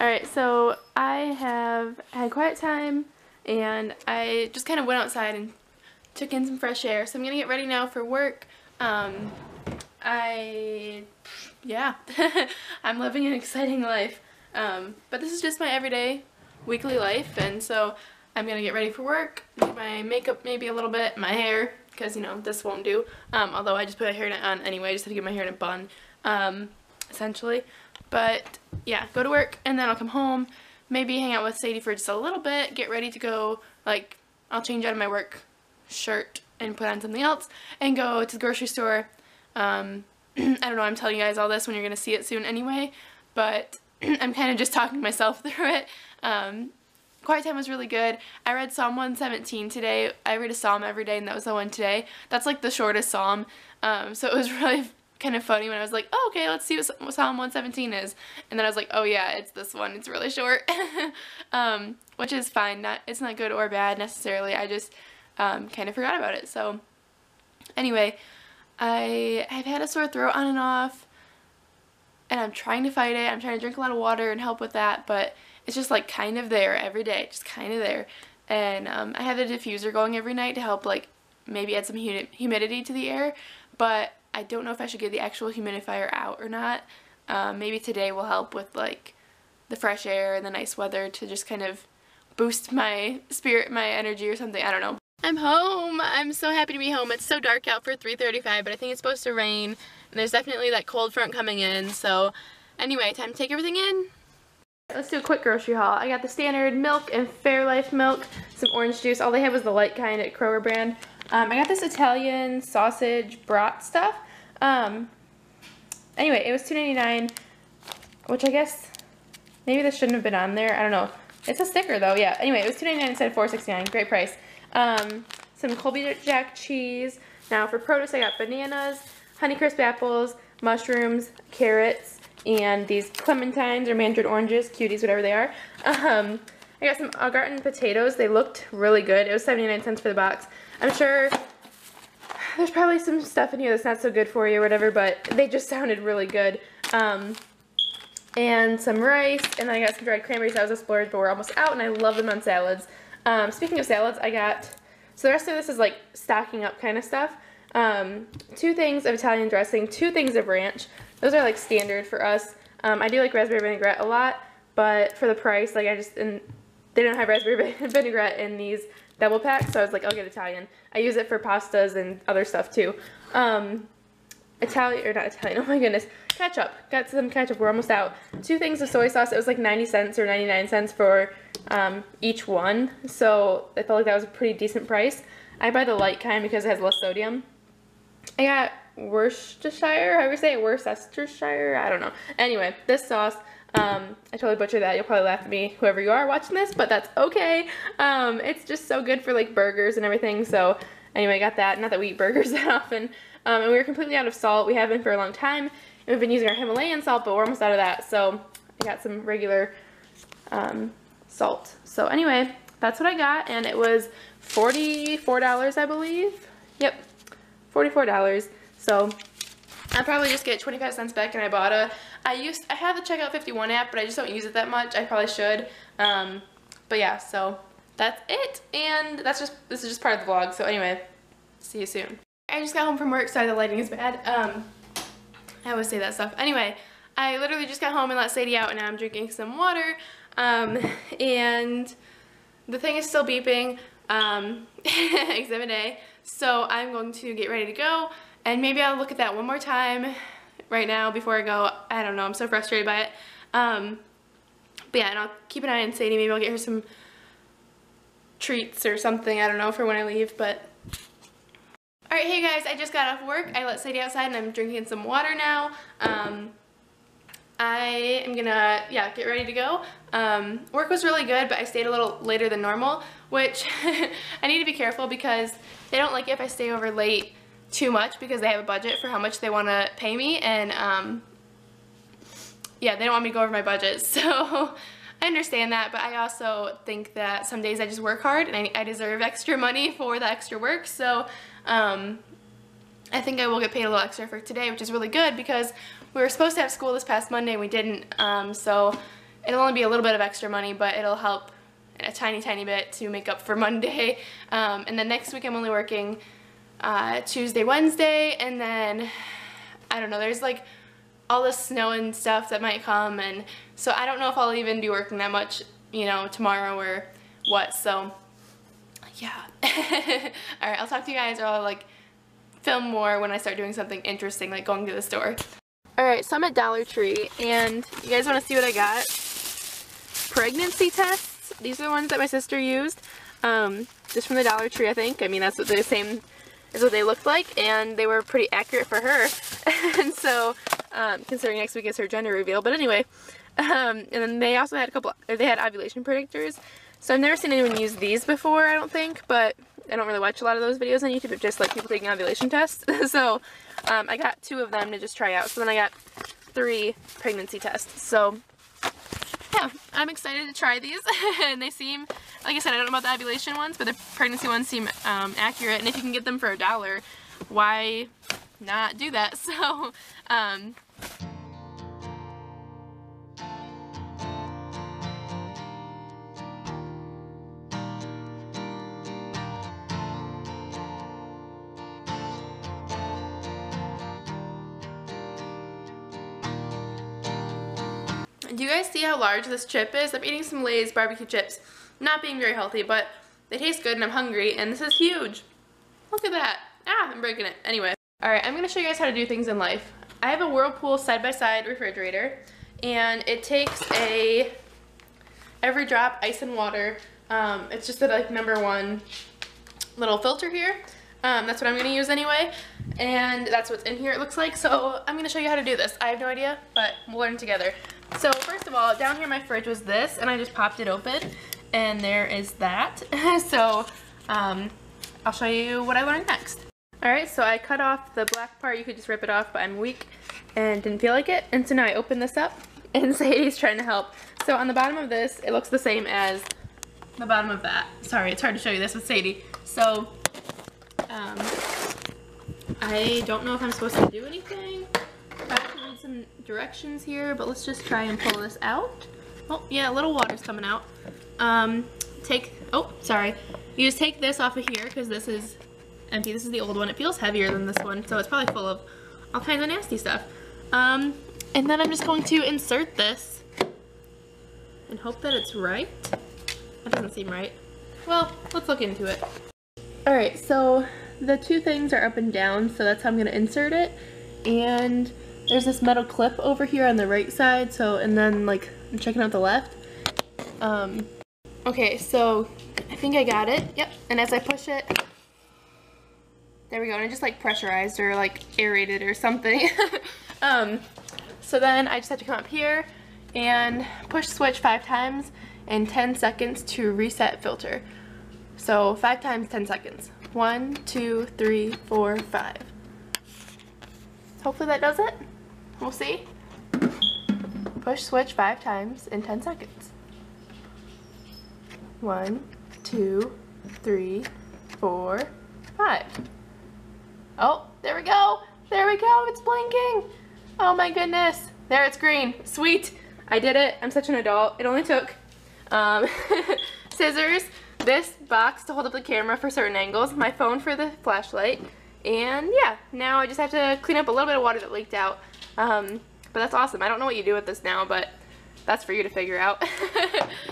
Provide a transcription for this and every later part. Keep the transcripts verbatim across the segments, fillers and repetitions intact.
Alright, so I have had quiet time and I just kind of went outside and took in some fresh air. So I'm going to get ready now for work. Um, I, yeah, I'm living an exciting life. Um, but this is just my everyday weekly life, and so I'm going to get ready for work, do my makeup maybe a little bit, my hair, because, you know, this won't do. Um, although I just put my hair on anyway, I just had to get my hair in a bun, um, essentially. But, yeah, go to work, and then I'll come home, maybe hang out with Sadie for just a little bit, get ready to go, like, I'll change out of my work shirt and put on something else, and go to the grocery store. Um, I don't know, I'm telling you guys all this when you're going to see it soon anyway, but I'm kind of just talking myself through it. Um, quiet time was really good. I read Psalm one seventeen today. I read a psalm every day, and that was the one today. That's like the shortest psalm, um, so it was really kind of funny when I was like, oh, okay, let's see what Psalm one seventeen is, and then I was like, oh yeah, it's this one, it's really short, um, which is fine. Not, it's not good or bad necessarily, I just um, kind of forgot about it. So anyway, I have had a sore throat on and off, and I'm trying to fight it. I'm trying to drink a lot of water and help with that, but it's just like kind of there every day, just kind of there. And um, I have the diffuser going every night to help, like, maybe add some humi humidity to the air, but I don't know if I should get the actual humidifier out or not. Um, maybe today will help with, like, the fresh air and the nice weather to just kind of boost my spirit, my energy or something. I don't know. I'm home. I'm so happy to be home. It's so dark out for three thirty-five, but I think it's supposed to rain. And there's definitely that cold front coming in, so anyway, time to take everything in. Let's do a quick grocery haul. I got the standard milk and Fairlife milk, some orange juice. All they had was the light kind at Kroger brand. Um, I got this Italian sausage brat stuff. Um, anyway, it was two ninety-nine, which I guess maybe this shouldn't have been on there. I don't know. It's a sticker though, yeah. Anyway, it was two ninety-nine instead of four sixty-nine. Great price. Um, some Colby Jack cheese. Now for produce, I got bananas, Honeycrisp apples, mushrooms, carrots, and these clementines or mandarin oranges, cuties, whatever they are. Um, I got some au gratin potatoes. They looked really good. It was seventy-nine cents for the box. I'm sure there's probably some stuff in here that's not so good for you or whatever, but they just sounded really good. Um, and some rice, and then I got some dried cranberries. That was a splurge, but we're almost out, and I love them on salads. Um, speaking of salads, I got, so the rest of this is like stocking up kind of stuff. Um, two things of Italian dressing, two things of ranch. Those are like standard for us. Um, I do like raspberry vinaigrette a lot, but for the price, like I just, and they don't have raspberry vinaigrette in these double packs, so I was like, I'll get Italian. I use it for pastas and other stuff too. Um, Italian, or not Italian, oh my goodness, ketchup. Got some ketchup, we're almost out. Two things of soy sauce, it was like ninety cents or ninety-nine cents for um, each one, so I felt like that was a pretty decent price. I buy the light kind because it has less sodium. I got Worcestershire, however you say it, Worcestershire, I don't know. Anyway, this sauce, um, I totally butchered that. You'll probably laugh at me, whoever you are watching this, but that's okay. Um, it's just so good for like burgers and everything, so anyway, I got that. Not that we eat burgers that often. Um, and we were completely out of salt. We have been for a long time, and we've been using our Himalayan salt, but we're almost out of that, so I got some regular um, salt. So anyway, that's what I got, and it was forty-four dollars, I believe. Yep. forty-four dollars, so I'll probably just get twenty-five cents back, and I bought a, I used, I have the Checkout fifty-one app, but I just don't use it that much. I probably should, um, but yeah, so that's it, and that's just, this is just part of the vlog, so anyway, see you soon. I just got home from work, sorry the lighting is bad, um, I always say that stuff. Anyway, I literally just got home and let Sadie out, and now I'm drinking some water, um, and the thing is still beeping, um, Exhibit A. So I'm going to get ready to go, and maybe I'll look at that one more time right now before I go. I don't know, I'm so frustrated by it. Um, but yeah, and I'll keep an eye on Sadie. Maybe I'll get her some treats or something, I don't know, for when I leave, but. Alright, hey guys, I just got off work. I let Sadie outside, and I'm drinking some water now. Um, I am gonna, yeah, get ready to go. Um, work was really good, but I stayed a little later than normal, which I need to be careful because they don't like it if I stay over late too much because they have a budget for how much they want to pay me, and um, yeah, they don't want me to go over my budget, so I understand that, but I also think that some days I just work hard, and I, I deserve extra money for the extra work, so um, I think I will get paid a little extra for today, which is really good because we were supposed to have school this past Monday and we didn't, um, so it'll only be a little bit of extra money, but it'll help a tiny, tiny bit to make up for Monday. Um, and then next week I'm only working uh, Tuesday, Wednesday, and then, I don't know, there's like all the snow and stuff that might come, and so I don't know if I'll even be working that much, you know, tomorrow or what, so yeah. Alright, I'll talk to you guys, or I'll like film more when I start doing something interesting, like going to the store. Alright, so I'm at Dollar Tree, and you guys want to see what I got? Pregnancy tests. These are the ones that my sister used, um, just from the Dollar Tree, I think. I mean, that's what the same is what they looked like, and they were pretty accurate for her. And so, um, considering next week is her gender reveal, but anyway, um, and then they also had a couple, or they had ovulation predictors, so I've never seen anyone use these before, I don't think, but I don't really watch a lot of those videos on YouTube of just like people taking ovulation tests. So um, I got two of them to just try out, so then I got three pregnancy tests, so yeah, I'm excited to try these. And they seem, like I said, I don't know about the ovulation ones, but the pregnancy ones seem um, accurate, and if you can get them for a dollar, why not do that? So um do you guys see how large this chip is? I'm eating some Lay's barbecue chips, not being very healthy, but they taste good and I'm hungry, and this is huge. Look at that. Ah, I'm breaking it. Anyway. Alright, I'm going to show you guys how to do things in life. I have a Whirlpool side-by-side refrigerator, and it takes a every drop ice and water. Um, it's just the like number one little filter here. Um, that's what I'm going to use anyway, and that's what's in here it looks like. So I'm going to show you how to do this. I have no idea, but we'll learn together. So first of all, down here my fridge was this, and I just popped it open, and there is that. So um, I'll show you what I learned next. Alright, so I cut off the black part. You could just rip it off, but I'm weak and didn't feel like it, and so now I open this up, and Sadie's trying to help. So on the bottom of this, it looks the same as the bottom of that. Sorry, it's hard to show you this with Sadie. So um, I don't know if I'm supposed to do anything. I actually need some directions here, but let's just try and pull this out. Oh, yeah, a little water's coming out. Um, take, oh, sorry. You just take this off of here, because this is empty. This is the old one. It feels heavier than this one, so it's probably full of all kinds of nasty stuff. Um, and then I'm just going to insert this and hope that it's right. That doesn't seem right. Well, let's look into it. Alright, so the two things are up and down, so that's how I'm going to insert it. And there's this metal clip over here on the right side, so, and then like I'm checking out the left. Um, okay, so I think I got it. Yep, and as I push it, there we go, and I just like pressurized or like aerated or something. um, so then I just have to come up here and push switch five times and ten seconds to reset filter. So five times ten seconds. One, two, three, four, five. Hopefully that does it. We'll see. Push switch five times in ten seconds. One, two, three, four, five. Oh, there we go. There we go. It's blinking. Oh my goodness. There, it's green. Sweet. I did it. I'm such an adult. It only took um, scissors, this box to hold up the camera for certain angles, my phone for the flashlight, and yeah, now I just have to clean up a little bit of water that leaked out. Um, but that's awesome. I don't know what you do with this now, but that's for you to figure out.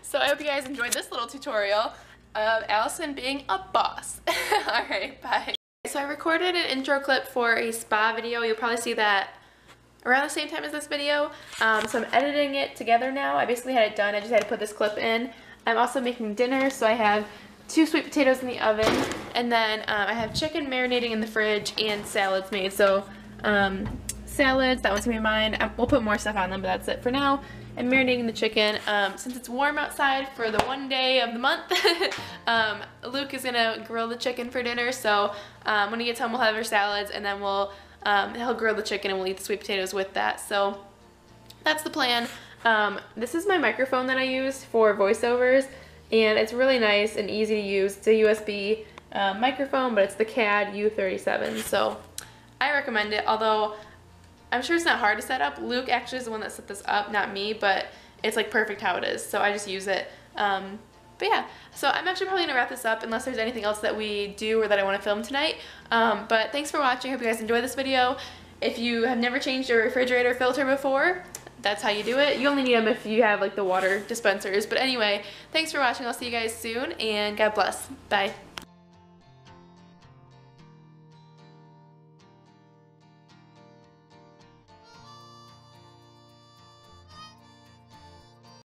So I hope you guys enjoyed this little tutorial of Allison being a boss. Alright, bye. So I recorded an intro clip for a spa video. You'll probably see that around the same time as this video. Um, so I'm editing it together now. I basically had it done. I just had to put this clip in. I'm also making dinner, so I have two sweet potatoes in the oven. And then um, I have chicken marinating in the fridge and salads made. So um, salads, that one's going to be mine. Um, we'll put more stuff on them, but that's it for now. And marinating the chicken. Um, since it's warm outside for the one day of the month, um, Luke is going to grill the chicken for dinner, so um, when he gets home we'll have our salads, and then we'll um, he'll grill the chicken and we'll eat the sweet potatoes with that. So that's the plan. Um, this is my microphone that I use for voiceovers, and it's really nice and easy to use. It's a U S B uh, microphone, but it's the C A D U thirty-seven, so I recommend it, although I'm sure it's not hard to set up. Luke actually is the one that set this up, not me, but it's like perfect how it is, so I just use it. Um, but yeah, so I'm actually probably going to wrap this up unless there's anything else that we do or that I want to film tonight. Um, but thanks for watching. I hope you guys enjoy this video. If you have never changed your refrigerator filter before, that's how you do it. You only need them if you have like the water dispensers. But anyway, thanks for watching. I'll see you guys soon, and God bless. Bye.